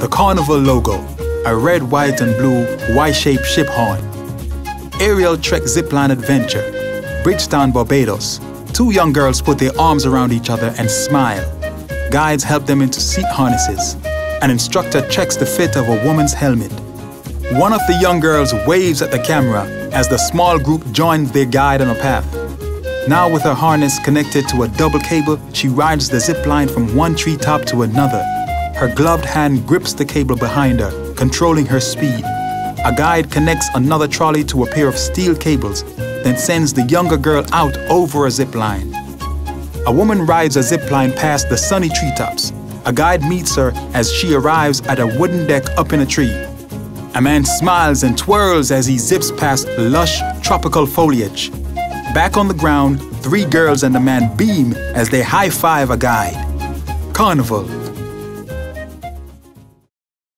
The Carnival logo, a red, white and blue Y-shaped ship horn. Aerial Trek zipline adventure, Bridgetown, Barbados. Two young girls put their arms around each other and smile. Guides help them into seat harnesses. An instructor checks the fit of a woman's helmet. One of the young girls waves at the camera as the small group joins their guide on a path. Now with her harness connected to a double cable, she rides the zip line from one treetop to another. Her gloved hand grips the cable behind her, controlling her speed. A guide connects another trolley to a pair of steel cables, then sends the younger girl out over a zip line. A woman rides a zip line past the sunny treetops. A guide meets her as she arrives at a wooden deck up in a tree. A man smiles and twirls as he zips past lush tropical foliage. Back on the ground, three girls and a man beam as they high-five a guide. Carnival,